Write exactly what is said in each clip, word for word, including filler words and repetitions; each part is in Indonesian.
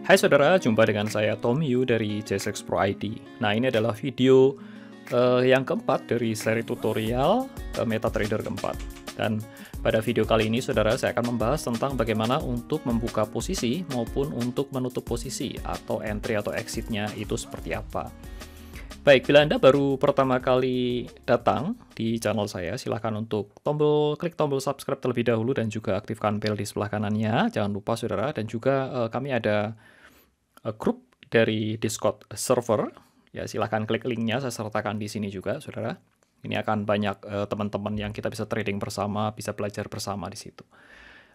Hai saudara, jumpa dengan saya Tom Yu dari J S X Pro I D. Nah, ini adalah video uh, yang keempat dari seri tutorial uh, MetaTrader keempat. Dan pada video kali ini saudara, saya akan membahas tentang bagaimana untuk membuka posisi maupun untuk menutup posisi atau entry atau exitnya itu seperti apa. Baik, bila Anda baru pertama kali datang di channel saya, silahkan untuk tombol klik tombol subscribe terlebih dahulu dan juga aktifkan bel di sebelah kanannya. Jangan lupa saudara, dan juga uh, kami ada uh, grup dari Discord server. Ya, silahkan klik linknya, saya sertakan di sini juga saudara. Ini akan banyak teman-teman uh, yang kita bisa trading bersama, bisa belajar bersama di situ.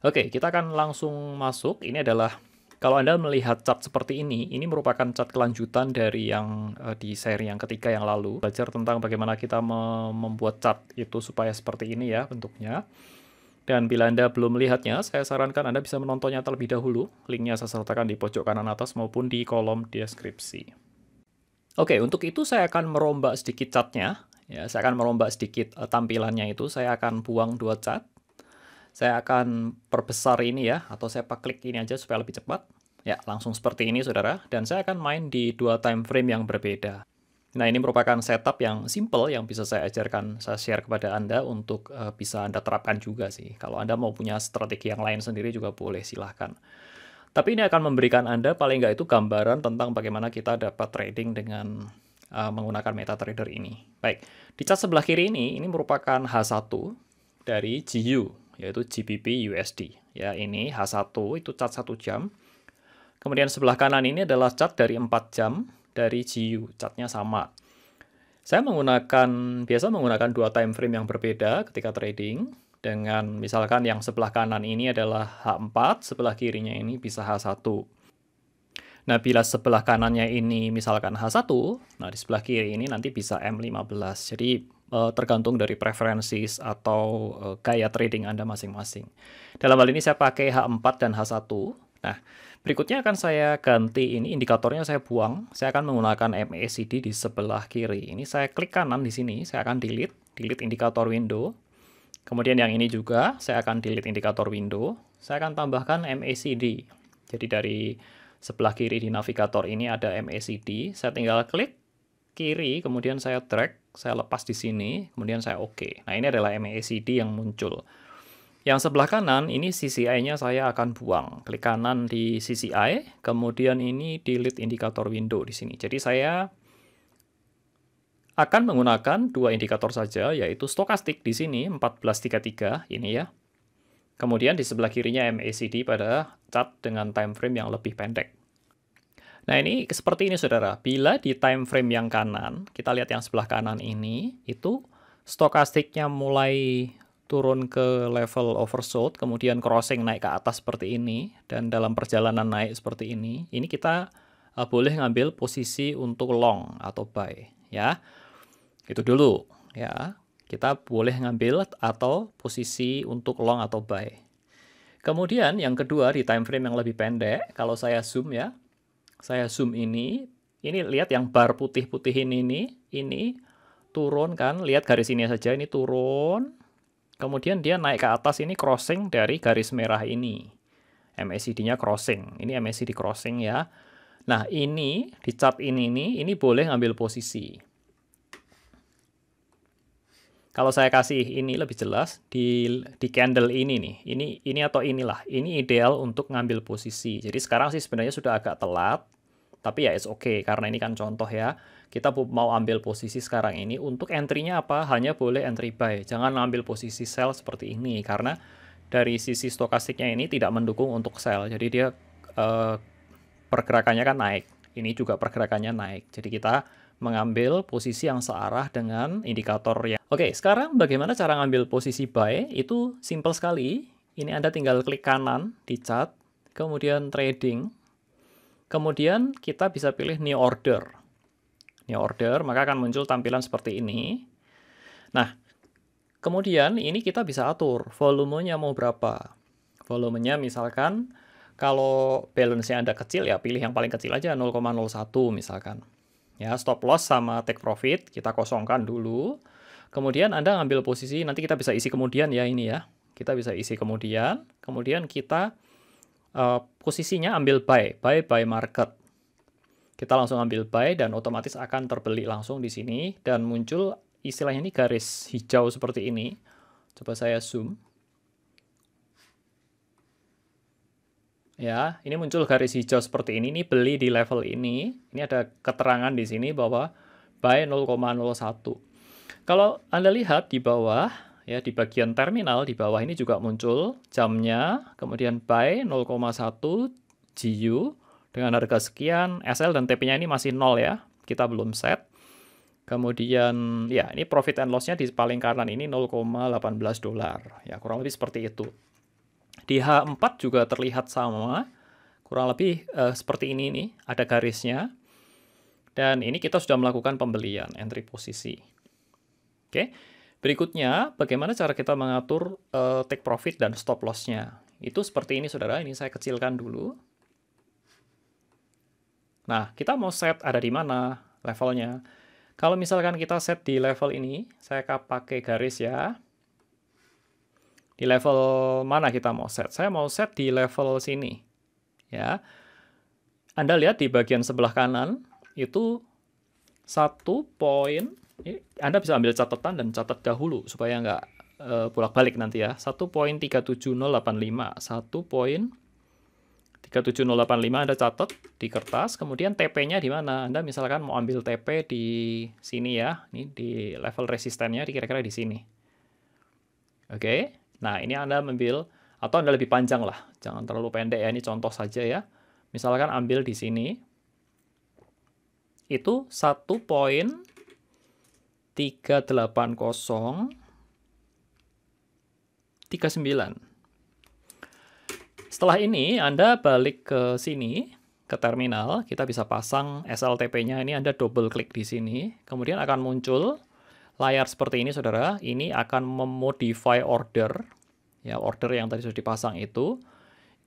Oke, kita akan langsung masuk. Ini adalah, kalau Anda melihat chart seperti ini, ini merupakan chart kelanjutan dari yang uh, di seri yang ketiga yang lalu. Belajar tentang bagaimana kita me membuat chart itu supaya seperti ini ya bentuknya. Dan bila Anda belum melihatnya, saya sarankan Anda bisa menontonnya terlebih dahulu. Linknya saya sertakan di pojok kanan atas maupun di kolom deskripsi. Oke, untuk itu saya akan merombak sedikit chartnya. Ya, saya akan merombak sedikit uh, tampilannya itu. Saya akan buang dua cat. Saya akan perbesar ini ya, atau saya klik ini aja supaya lebih cepat. Ya, langsung seperti ini saudara. Dan saya akan main di dua time frame yang berbeda. Nah, ini merupakan setup yang simple yang bisa saya ajarkan, saya share kepada Anda untuk uh, bisa Anda terapkan juga sih. Kalau Anda mau punya strategi yang lain sendiri juga boleh, silahkan. Tapi ini akan memberikan Anda paling nggak itu gambaran tentang bagaimana kita dapat trading dengan Uh, menggunakan MetaTrader ini. Baik, di chart sebelah kiri ini, ini merupakan H satu dari G U, yaitu G B P U S D. Ya, ini H satu, itu chart satu jam. Kemudian sebelah kanan ini adalah chart dari empat jam dari G U, chartnya sama. Saya menggunakan, biasa menggunakan dua time frame yang berbeda ketika trading, dengan misalkan yang sebelah kanan ini adalah H empat, sebelah kirinya ini bisa H satu. Nah, bila sebelah kanannya ini misalkan H satu, nah di sebelah kiri ini nanti bisa M lima belas. Jadi eh, tergantung dari preferensi atau eh, gaya trading Anda masing-masing. Dalam hal ini saya pakai H empat dan H satu. Nah, berikutnya akan saya ganti ini, indikatornya saya buang. Saya akan menggunakan M A C D di sebelah kiri. Ini saya klik kanan di sini, saya akan delete, delete indikator window. Kemudian yang ini juga, saya akan delete indikator window. Saya akan tambahkan M A C D. Jadi dari sebelah kiri di navigator ini ada M A C D, saya tinggal klik kiri, kemudian saya drag, saya lepas di sini, kemudian saya oke. Nah, ini adalah M A C D yang muncul. Yang sebelah kanan, ini C C I-nya saya akan buang. Klik kanan di C C I, kemudian ini delete indikator window di sini. Jadi saya akan menggunakan dua indikator saja, yaitu stokastik di sini, empat belas tiga puluh tiga, ini ya. Kemudian di sebelah kirinya M A C D pada chart dengan time frame yang lebih pendek. Nah, ini seperti ini saudara. Bila di time frame yang kanan, kita lihat yang sebelah kanan ini, itu stokastiknya mulai turun ke level oversold, kemudian crossing naik ke atas seperti ini, dan dalam perjalanan naik seperti ini, ini kita uh, boleh ngambil posisi untuk long atau buy. Ya, itu dulu ya. Kita boleh ngambil atau posisi untuk long atau buy. Kemudian yang kedua di time frame yang lebih pendek, kalau saya zoom ya, saya zoom ini, ini lihat yang bar putih-putihin ini, ini turun kan, lihat garis ini saja, ini turun, kemudian dia naik ke atas, ini crossing dari garis merah ini, M A C D-nya crossing, ini M A C D crossing ya. Nah, ini di chart ini, ini, ini boleh ngambil posisi. Kalau saya kasih ini lebih jelas di di candle ini nih, ini ini atau inilah, ini ideal untuk ngambil posisi. Jadi sekarang sih sebenarnya sudah agak telat, tapi ya it's okay karena ini kan contoh ya. Kita mau ambil posisi sekarang ini untuk entry-nya apa? Hanya boleh entry buy. Jangan ambil posisi sell seperti ini karena dari sisi stokastiknya ini tidak mendukung untuk sell. Jadi dia eh, pergerakannya kan naik. Ini juga pergerakannya naik. Jadi kita mengambil posisi yang searah dengan indikator yang oke. Sekarang bagaimana cara ngambil posisi buy? Itu simple sekali. Ini Anda tinggal klik kanan di chart, kemudian trading, kemudian kita bisa pilih new order, new order, maka akan muncul tampilan seperti ini. Nah, kemudian ini kita bisa atur volumenya mau berapa. Volumenya misalkan kalau balance-nya Anda kecil ya pilih yang paling kecil aja, nol koma nol satu misalkan. Ya, stop loss sama take profit kita kosongkan dulu. Kemudian Anda ngambil posisi, nanti kita bisa isi kemudian ya ini ya. Kita bisa isi kemudian, kemudian kita uh, posisinya ambil buy, buy buy market. Kita langsung ambil buy dan otomatis akan terbeli langsung di sini dan muncul istilahnya ini garis hijau seperti ini. Coba saya zoom. Ya, ini muncul garis hijau seperti ini, ini beli di level ini. Ini ada keterangan di sini bahwa buy nol koma nol satu. Kalau Anda lihat di bawah, ya di bagian terminal di bawah ini juga muncul jamnya, kemudian buy nol koma satu G U dengan harga sekian, S L dan T P-nya ini masih nol ya, kita belum set. Kemudian ya, ini profit and loss-nya di paling kanan ini nol koma satu delapan dolar. Ya, kurang lebih seperti itu. Di H empat juga terlihat sama, kurang lebih uh, seperti ini nih, ada garisnya. Dan ini kita sudah melakukan pembelian, entry posisi. Oke, berikutnya bagaimana cara kita mengatur uh, take profit dan stop loss-nya. Itu seperti ini saudara, ini saya kecilkan dulu. Nah, kita mau set ada di mana levelnya. Kalau misalkan kita set di level ini, saya pakai garis ya. Di level mana kita mau set? Saya mau set di level sini. Ya. Anda lihat di bagian sebelah kanan, itu satu poin. Anda bisa ambil catatan dan catat dahulu, supaya nggak uh, bolak-balik nanti ya. satu koma tiga tujuh nol delapan lima. satu koma tiga tujuh nol delapan lima Anda catat di kertas. Kemudian T P-nya di mana? Anda misalkan mau ambil T P di sini ya. Ini di level resistennya kira-kira di sini. Oke. Okay. Nah, ini Anda ambil, atau Anda lebih panjang lah, jangan terlalu pendek ya, ini contoh saja ya. Misalkan ambil di sini, itu satu koma tiga delapan nol tiga sembilan. Setelah ini, Anda balik ke sini, ke terminal, kita bisa pasang S L T P-nya, ini Anda double klik di sini, kemudian akan muncul layar seperti ini, saudara. Ini akan memodify order, ya order yang tadi sudah dipasang itu.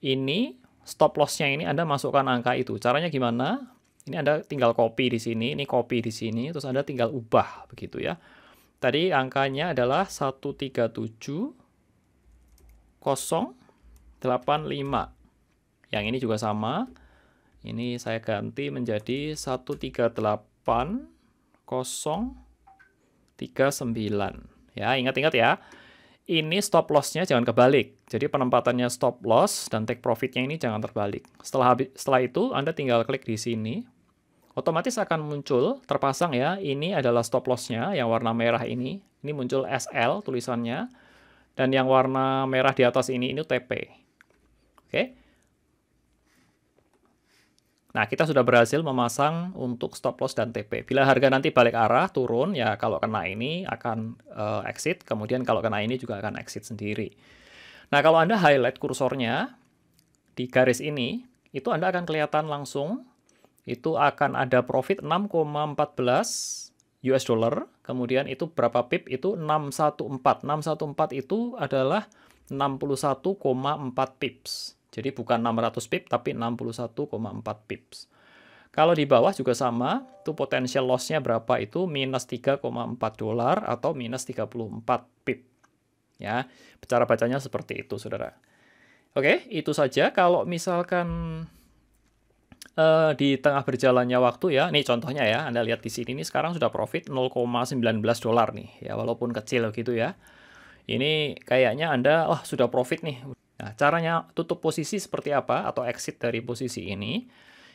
Ini stop loss-nya ini Anda masukkan angka itu. Caranya gimana? Ini Anda tinggal copy di sini, ini copy di sini, terus Anda tinggal ubah begitu ya. Tadi angkanya adalah satu tiga tujuh nol delapan lima. Yang ini juga sama. Ini saya ganti menjadi satu tiga delapan nol tiga sembilan. Ya, ingat-ingat ya. Ini stop loss-nya jangan kebalik. Jadi penempatannya stop loss dan take profit-nya ini jangan terbalik. Setelah habis, setelah itu Anda tinggal klik di sini. Otomatis akan muncul terpasang ya. Ini adalah stop loss-nya yang warna merah ini. Ini muncul S L tulisannya. Dan yang warna merah di atas ini ini T P. Oke. Nah, kita sudah berhasil memasang untuk stop loss dan T P. Bila harga nanti balik arah, turun, ya kalau kena ini akan uh, exit, kemudian kalau kena ini juga akan exit sendiri. Nah, kalau Anda highlight kursornya di garis ini, itu Anda akan kelihatan langsung, itu akan ada profit enam koma satu empat U S dollar, kemudian itu berapa pip, itu enam satu empat. enam satu empat itu adalah enam puluh satu koma empat pips. Jadi bukan enam ratus pips, tapi enam puluh satu koma empat pips. Kalau di bawah juga sama, itu potensial loss-nya berapa itu minus tiga koma empat dolar atau minus tiga puluh empat pip. Ya, cara bacanya seperti itu, saudara. Oke, itu saja. Kalau misalkan uh, di tengah berjalannya waktu ya, nih contohnya ya, Anda lihat di sini, ini sekarang sudah profit nol koma satu sembilan dolar nih, ya walaupun kecil gitu ya. Ini kayaknya Anda, wah, sudah profit nih. Nah, caranya tutup posisi seperti apa atau exit dari posisi ini,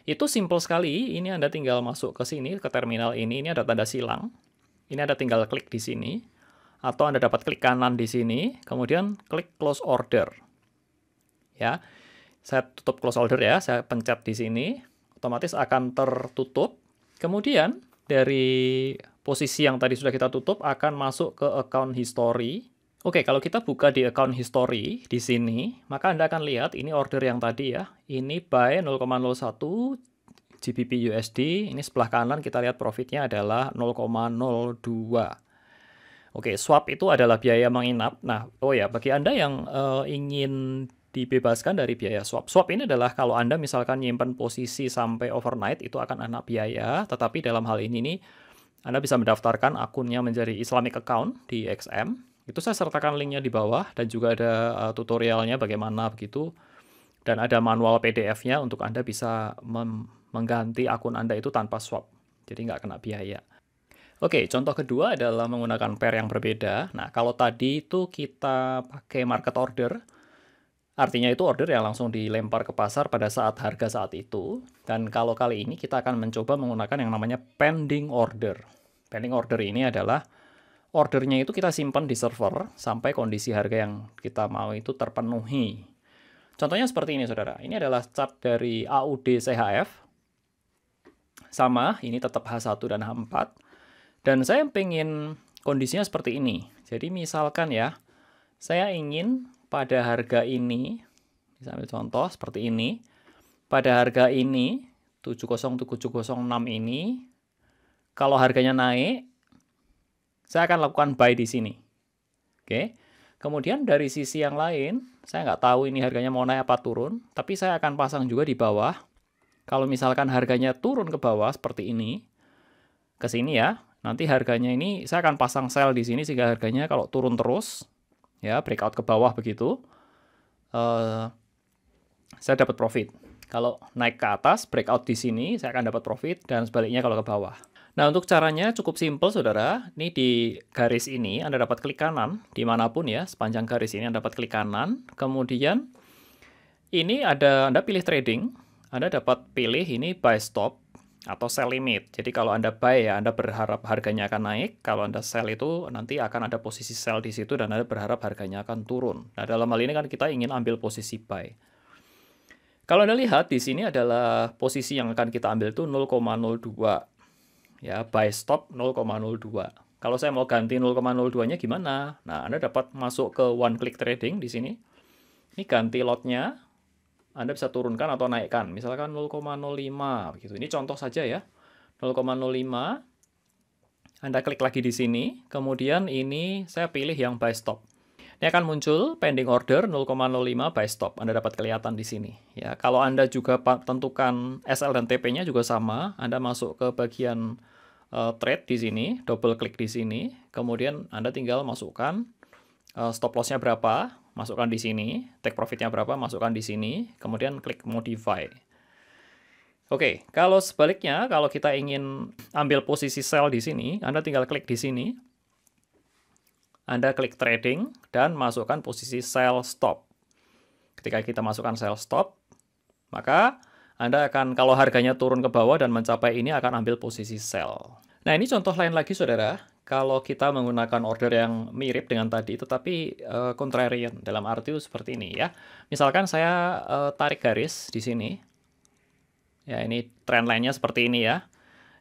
itu simple sekali. Ini Anda tinggal masuk ke sini, ke terminal ini, ini ada tanda silang. Ini Anda tinggal klik di sini, atau Anda dapat klik kanan di sini, kemudian klik close order. Ya, saya tutup close order ya, saya pencet di sini, otomatis akan tertutup. Kemudian dari posisi yang tadi sudah kita tutup akan masuk ke account history. Oke, kalau kita buka di account history di sini, maka Anda akan lihat ini order yang tadi ya. Ini buy nol koma nol satu G B P U S D, ini sebelah kanan kita lihat profitnya adalah nol koma nol dua. Oke, swap itu adalah biaya menginap. Nah, oh ya, bagi Anda yang uh, ingin dibebaskan dari biaya swap. Swap ini adalah kalau Anda misalkan nyimpan posisi sampai overnight, itu akan anak biaya, tetapi dalam hal ini nih, Anda bisa mendaftarkan akunnya menjadi Islamic account di X M. Itu saya sertakan linknya di bawah dan juga ada uh, tutorialnya bagaimana begitu Dan ada manual P D F-nya untuk Anda bisa mengganti akun Anda itu tanpa swap. Jadi nggak kena biaya. Oke, contoh kedua adalah menggunakan pair yang berbeda. Nah, kalau tadi itu kita pakai market order, artinya itu order yang langsung dilempar ke pasar pada saat harga saat itu. Dan kalau kali ini kita akan mencoba menggunakan yang namanya pending order. Pending order ini adalah ordernya itu kita simpan di server sampai kondisi harga yang kita mau itu terpenuhi. Contohnya seperti ini, saudara. Ini adalah chart dari A U D C H F. Sama, ini tetap H satu dan H empat. Dan saya pengen kondisinya seperti ini. Jadi misalkan ya, saya ingin pada harga ini, bisa ambil contoh seperti ini, pada harga ini, tujuh nol tujuh nol enam ini, kalau harganya naik, saya akan lakukan buy di sini. Oke. Kemudian dari sisi yang lain, saya nggak tahu ini harganya mau naik apa turun, tapi saya akan pasang juga di bawah. Kalau misalkan harganya turun ke bawah seperti ini, ke sini ya, nanti harganya ini saya akan pasang sell di sini sehingga harganya kalau turun terus ya breakout ke bawah begitu uh, saya dapat profit. Kalau naik ke atas breakout di sini saya akan dapat profit dan sebaliknya kalau ke bawah. Nah, untuk caranya cukup simple, saudara. Ini di garis ini Anda dapat klik kanan dimanapun ya, sepanjang garis ini Anda dapat klik kanan. Kemudian ini ada Anda pilih trading, Anda dapat pilih ini buy stop atau sell limit. Jadi kalau Anda buy ya Anda berharap harganya akan naik, kalau Anda sell itu nanti akan ada posisi sell di situ dan Anda berharap harganya akan turun. Nah, dalam hal ini kan kita ingin ambil posisi buy. Kalau Anda lihat di sini adalah posisi yang akan kita ambil itu nol koma nol dua. Ya, buy stop nol koma nol dua. Kalau saya mau ganti nol koma nol dua-nya gimana? Nah, Anda dapat masuk ke one click trading di sini. Ini ganti lot-nya. Anda bisa turunkan atau naikkan, misalkan nol koma nol lima begitu. Ini contoh saja ya, nol koma nol lima. Anda klik lagi di sini, kemudian ini saya pilih yang buy stop. Ini akan muncul pending order nol koma nol lima buy stop. Anda dapat kelihatan di sini. Ya, kalau Anda juga tentukan S L dan T P-nya juga sama. Anda masuk ke bagian uh, trade di sini, double klik di sini, kemudian Anda tinggal masukkan uh, stop loss-nya berapa. Masukkan di sini, take profitnya berapa, masukkan di sini, kemudian klik modify. Oke, kalau sebaliknya, kalau kita ingin ambil posisi sell di sini, Anda tinggal klik di sini, Anda klik trading, dan masukkan posisi sell stop. Ketika kita masukkan sell stop, maka Anda akan, kalau harganya turun ke bawah dan mencapai ini, akan ambil posisi sell. Nah, ini contoh lain lagi, saudara. Kalau kita menggunakan order yang mirip dengan tadi, tetapi uh, contrarian dalam arti seperti ini ya. Misalkan saya uh, tarik garis di sini, ya ini trend line-nya seperti ini ya.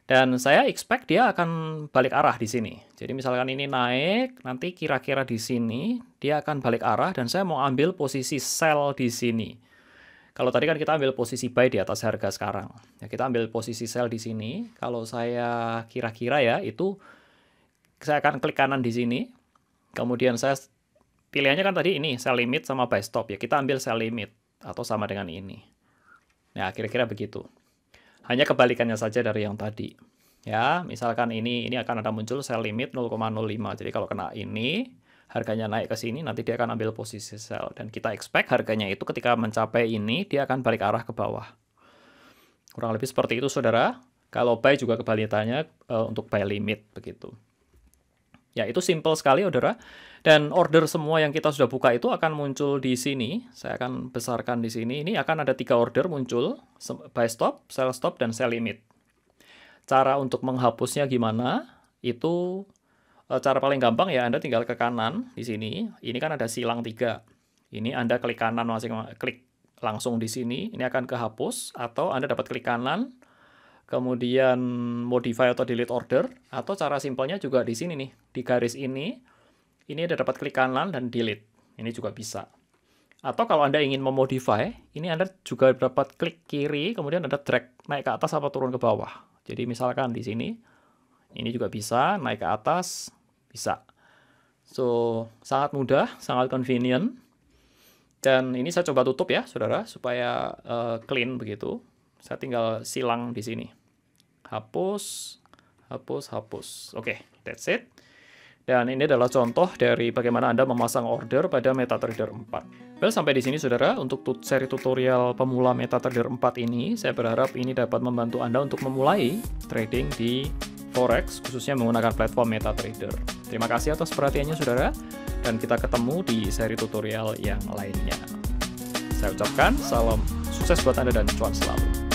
Dan saya expect dia akan balik arah di sini. Jadi misalkan ini naik, nanti kira-kira di sini dia akan balik arah dan saya mau ambil posisi sell di sini. Kalau tadi kan kita ambil posisi buy di atas harga sekarang, ya kita ambil posisi sell di sini. Kalau saya kira-kira ya itu saya akan klik kanan di sini, kemudian saya pilihannya kan tadi ini sell limit sama buy stop ya, kita ambil sell limit atau sama dengan ini. Nah, kira-kira begitu. Hanya kebalikannya saja dari yang tadi. Ya, misalkan ini ini akan ada muncul sell limit nol koma nol lima. Jadi kalau kena ini, harganya naik ke sini, nanti dia akan ambil posisi sell dan kita expect harganya itu ketika mencapai ini dia akan balik arah ke bawah. Kurang lebih seperti itu, saudara. Kalau buy juga kebalikannya e, untuk buy limit begitu. Ya, itu simple sekali, saudara. Dan order semua yang kita sudah buka itu akan muncul di sini. Saya akan besarkan di sini. Ini akan ada tiga order muncul. Buy stop, sell stop, dan sell limit. Cara untuk menghapusnya gimana? Itu cara paling gampang ya. Anda tinggal ke kanan di sini. Ini kan ada silang tiga. Ini Anda klik kanan, masing klik langsung di sini. Ini akan kehapus. Atau Anda dapat klik kanan. Kemudian modify atau delete order, atau cara simpelnya juga di sini nih, di garis ini, ini ada dapat klik kanan dan delete, ini juga bisa. Atau kalau Anda ingin memodify, ini Anda juga dapat klik kiri, kemudian Anda drag naik ke atas atau turun ke bawah. Jadi misalkan di sini, ini juga bisa, naik ke atas, bisa. So, sangat mudah, sangat convenient. Dan ini saya coba tutup ya, saudara, supaya uh, clean begitu. Saya tinggal silang di sini. Hapus, hapus, hapus. Oke, okay, that's it. Dan ini adalah contoh dari bagaimana Anda memasang order pada MetaTrader empat. Well, sampai di sini saudara, untuk tut seri tutorial pemula MetaTrader empat ini, saya berharap ini dapat membantu Anda untuk memulai trading di Forex, khususnya menggunakan platform MetaTrader. Terima kasih atas perhatiannya saudara, dan kita ketemu di seri tutorial yang lainnya. Saya ucapkan salam sukses buat Anda dan cuan selalu.